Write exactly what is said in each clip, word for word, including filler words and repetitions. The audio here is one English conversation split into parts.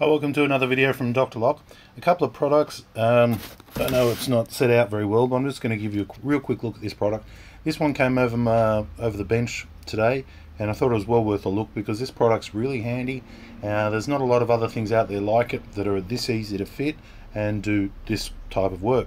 Hi, welcome to another video from Doctor Lock. A couple of products, um, I know it's not set out very well, but I'm just going to give you a real quick look at this product. This one came over my, over the bench today, and I thought it was well worth a look because this product's really handy. Uh, there's not a lot of other things out there like it that are this easy to fit and do this type of work.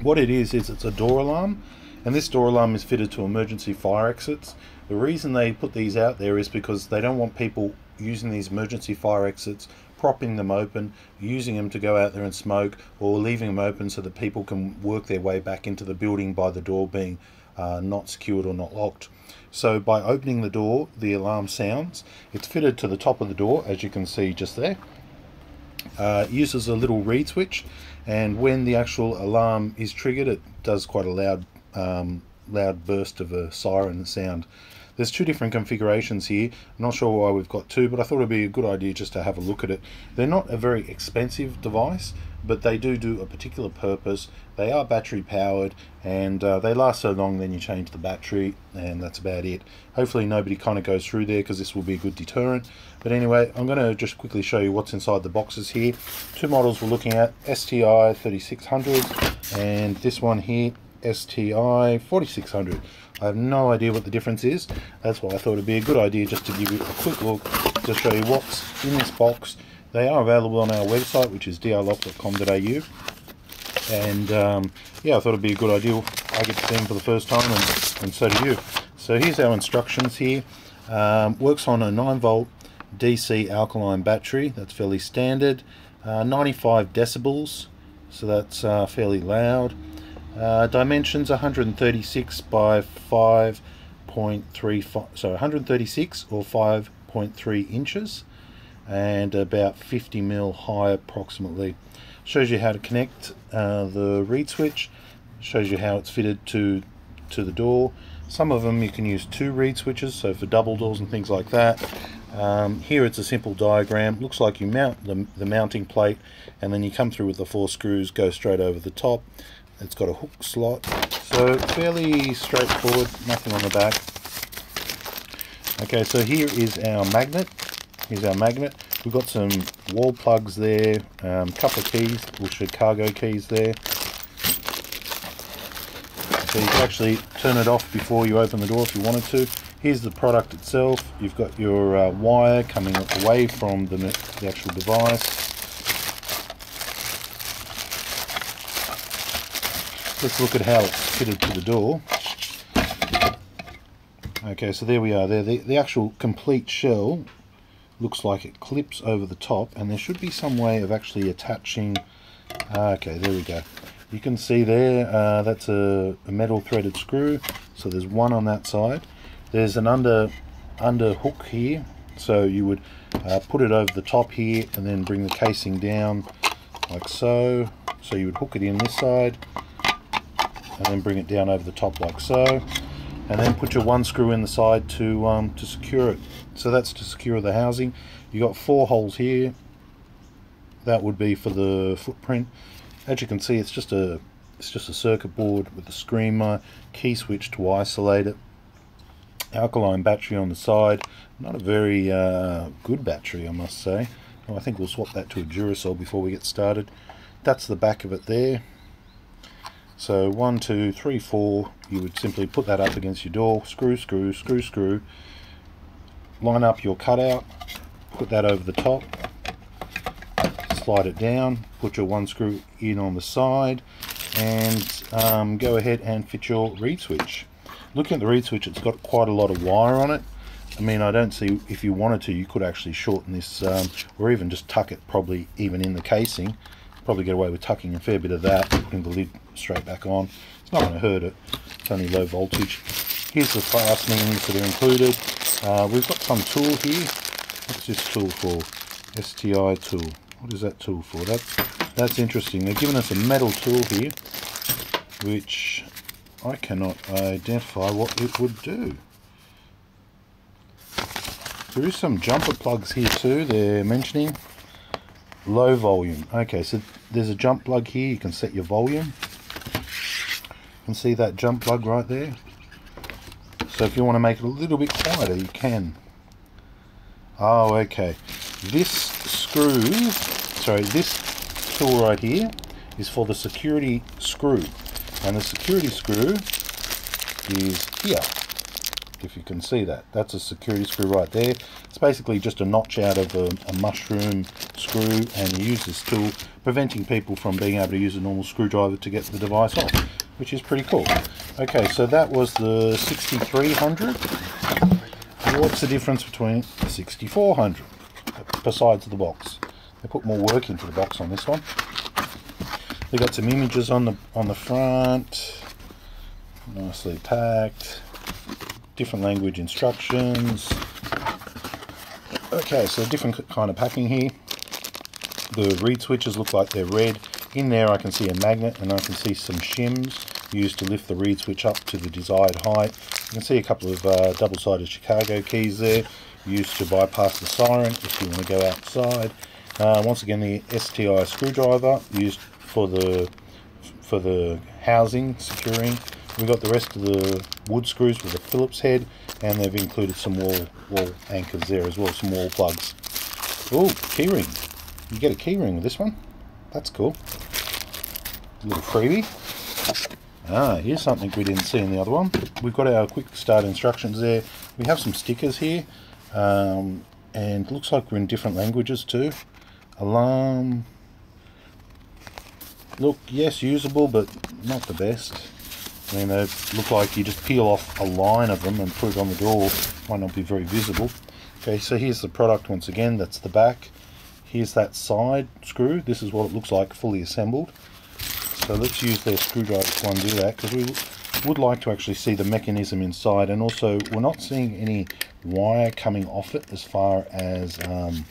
What it is, is it's a door alarm, and this door alarm is fitted to emergency fire exits. The reason they put these out there is because they don't want people using these emergency fire exits, propping them open, using them to go out there and smoke, or leaving them open so that people can work their way back into the building by the door being uh, not secured or not locked. So by opening the door, the alarm sounds. It's fitted to the top of the door, as you can see just there. Uh, it uses a little reed switch, and when the actual alarm is triggered, it does quite a loud um, loud burst of a siren sound. There's two different configurations here. I'm not sure why we've got two, but I thought it'd be a good idea just to have a look at it. They're not a very expensive device, but they do do a particular purpose. They are battery powered, and uh, they last so long, then you change the battery, and that's about it. Hopefully nobody kind of goes through there, because this will be a good deterrent. But anyway, I'm going to just quickly show you what's inside the boxes here. Two models we're looking at, S T I thirty-six hundred, and this one here, S T I forty-six hundred. I have no idea what the difference is. That's why I thought it'd be a good idea just to give you a quick look to show you what's in this box. They are available on our website, which is D R lock dot com dot A U, and um, yeah, I thought it'd be a good idea. I get to see them for the first time, and, and so do you. So here's our instructions here. Um, works on a nine volt D C alkaline battery. That's fairly standard. Uh, ninety-five decibels, so that's uh, fairly loud. Uh, dimensions one thirty-six by five point three five, so one thirty-six or five point three inches, and about fifty mil high approximately. Shows you how to connect uh, the reed switch, shows you how it's fitted to to the door. Some of them you can use two reed switches, so for double doors and things like that. Um, here it's a simple diagram. Looks like you mount the, the mounting plate, and then you come through with the four screws, go straight over the top. It's got a hook slot, so fairly straightforward, nothing on the back. Okay, so here is our magnet. Here's our magnet. We've got some wall plugs there, um, couple of keys, or Chicago keys there. So you can actually turn it off before you open the door if you wanted to. Here's the product itself. You've got your uh, wire coming away from the, the actual device. Let's look at how it's fitted to the door. Okay, so there we are. There, the, the actual complete shell looks like it clips over the top, and there should be some way of actually attaching. Okay, there we go. You can see there, uh, that's a, a metal threaded screw. So there's one on that side. There's an under, under hook here. So you would uh, put it over the top here, and then bring the casing down like so. So you would hook it in this side, and then bring it down over the top like so, and then put your one screw in the side to um, to secure it. So that's to secure the housing. You got four holes here. That would be for the footprint. As you can see, it's just a it's just a circuit board with a screamer, key switch to isolate it, alkaline battery on the side. Not a very uh, good battery, I must say. Well, I think we'll swap that to a Durisol before we get started. That's the back of it there. So one, two, three, four, you would simply put that up against your door, screw, screw, screw, screw, line up your cutout, put that over the top, slide it down, put your one screw in on the side, and um, go ahead and fit your reed switch. Looking at the reed switch, it's got quite a lot of wire on it. I mean, I don't see, if you wanted to, you could actually shorten this, um, or even just tuck it probably even in the casing. Probably get away with tucking a fair bit of that, putting the lid straight back on. It's not going to hurt it, it's only low voltage. Here's the fastenings that are included. Uh, we've got some tool here. What's this tool for? S T I tool. What is that tool for? That's, that's interesting. They've given us a metal tool here, which I cannot identify what it would do. There is some jumper plugs here too, they're mentioning. Low volume. Okay, so there's a jump plug here. You can set your volume. You can see that jump plug right there. So if you want to make it a little bit quieter, you can. Oh, okay. This screw, so this tool right here is for the security screw, and the security screw is here, if you can see that. That's a security screw right there. It's basically just a notch out of a, a mushroom screw, and you use this tool, preventing people from being able to use a normal screwdriver to get the device off, which is pretty cool. Okay, so that was the sixty-three hundred. What's the difference between the sixty-four hundred, besides the box? They put more work into the box on this one. They got some images on the on the front, nicely packed, different language instructions. Okay, so different kind of packing here. The reed switches look like they're red. In there I can see a magnet, and I can see some shims used to lift the reed switch up to the desired height. You can see a couple of uh, double-sided Chicago keys there, used to bypass the siren if you want to go outside. Uh, once again, the S T I screwdriver used for the for the housing securing. We've got the rest of the wood screws with a Phillips head, and they've included some wall wall anchors there as well, some wall plugs. Oh, keyring! You get a keyring with this one. That's cool. A little freebie. Ah, here's something we didn't see in the other one. We've got our quick start instructions there. We have some stickers here, um, and it looks like we're in different languages too. Alarm. Look, yes, usable, but not the best. I mean, they look like you just peel off a line of them and put it on the door. Might not be very visible. Okay, so here's the product once again. That's the back. Here's that side screw. This is what it looks like fully assembled. So let's use their screwdriver to undo that, because we would like to actually see the mechanism inside, and also we're not seeing any wire coming off it as far as um,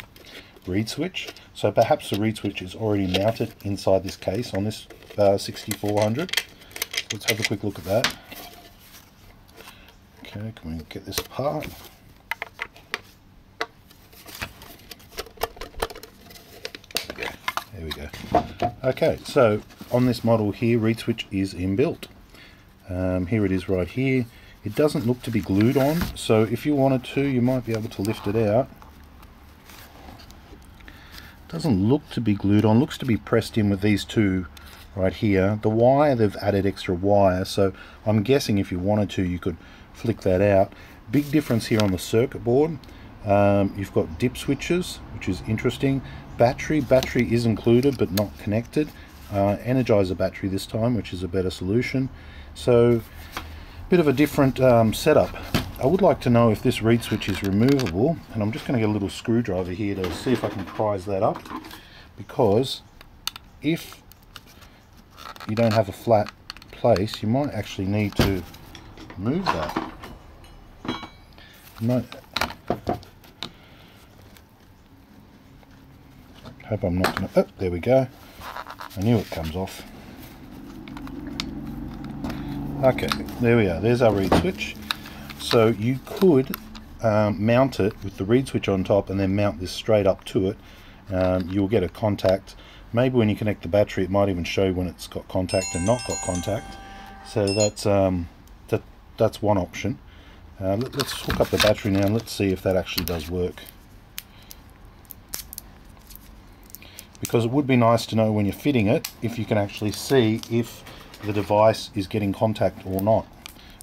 reed switch. So perhaps the reed switch is already mounted inside this case on this uh, sixty-four hundred. Let's have a quick look at that. Okay, can we get this apart? There we go. Okay, so on this model here, reed switch is inbuilt. Um, here it is right here. It doesn't look to be glued on, so if you wanted to, you might be able to lift it out. Doesn't look to be glued on, looks to be pressed in with these two right here. The wire, they've added extra wire, so I'm guessing if you wanted to, you could flick that out. Big difference here on the circuit board. Um, you've got dip switches, which is interesting. Battery, battery is included but not connected. Uh, Energizer battery this time, which is a better solution. So, bit of a different um, setup. I would like to know if this reed switch is removable, and I'm just going to get a little screwdriver here to see if I can prise that up, because if you don't have a flat place, you might actually need to move that. You might... Hope I'm not going to... Oh, there we go. I knew it comes off. Okay, there we are. There's our reed switch. So you could um, mount it with the reed switch on top and then mount this straight up to it. Um, you'll get a contact. Maybe when you connect the battery, it might even show when it's got contact and not got contact. So that's um, that, that's one option. Uh, let, let's hook up the battery now and let's see if that actually does work. Because it would be nice to know when you're fitting it, if you can actually see if the device is getting contact or not.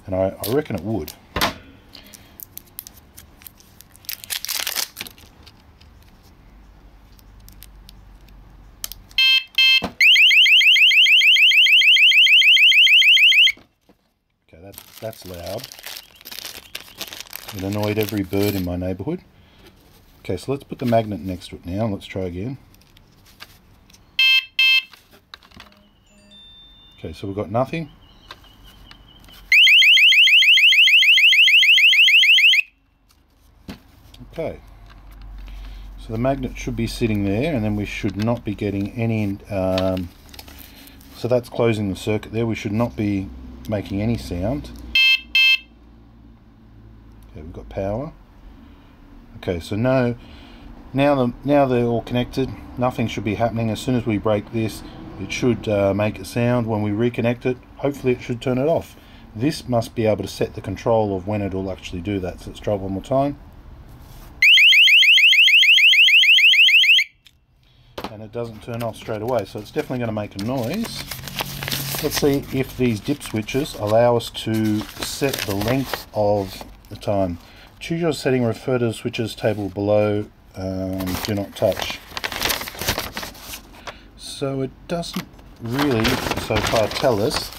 And I, I reckon it would. That's loud. It annoyed every bird in my neighborhood. Okay, so let's put the magnet next to it now. Let's try again. Okay, so we've got nothing. Okay. So the magnet should be sitting there, and then we should not be getting any... Um, so that's closing the circuit there. We should not be making any sound. Okay, we've got power. Okay, so no, now the now they're all connected. Nothing should be happening. As soon as we break this, it should uh, make a sound. When we reconnect it, hopefully it should turn it off. This must be able to set the control of when it'll actually do that. So let's try one more time. and it doesn't turn off straight away, so it's definitely going to make a noise. Let's see if these dip switches allow us to set the length of the time. Choose your setting, refer to the switches table below, um, do not touch. So it doesn't really so far tell us.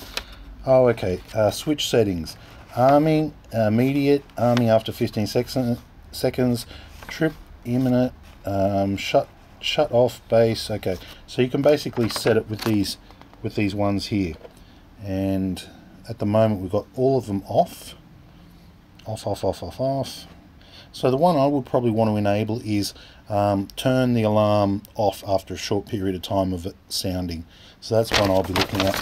Oh, okay, uh, switch settings. Arming immediate, arming after fifteen seconds, trip imminent, um, shut shut off base. Okay, so you can basically set it with these with these ones here, and at the moment we've got all of them off, off, off, off, off, off. So the one I would probably want to enable is um, turn the alarm off after a short period of time of it sounding. So that's one I'll be looking at.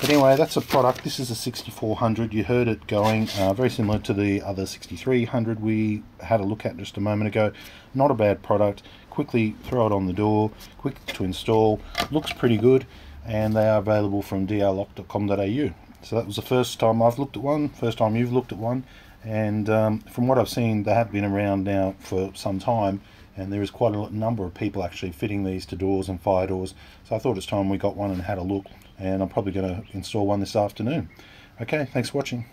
But anyway, that's a product. This is a sixty-four hundred. You heard it going, uh, very similar to the other sixty-three hundred we had a look at just a moment ago. Not a bad product. Quickly throw it on the door, quick to install, looks pretty good, and they are available from D R lock dot com dot A U. So that was the first time I've looked at one, first time you've looked at one, and um, from what I've seen, they have been around now for some time, and there is quite a number of people actually fitting these to doors and fire doors, so I thought it's time we got one and had a look, and I'm probably going to install one this afternoon. Okay, thanks for watching.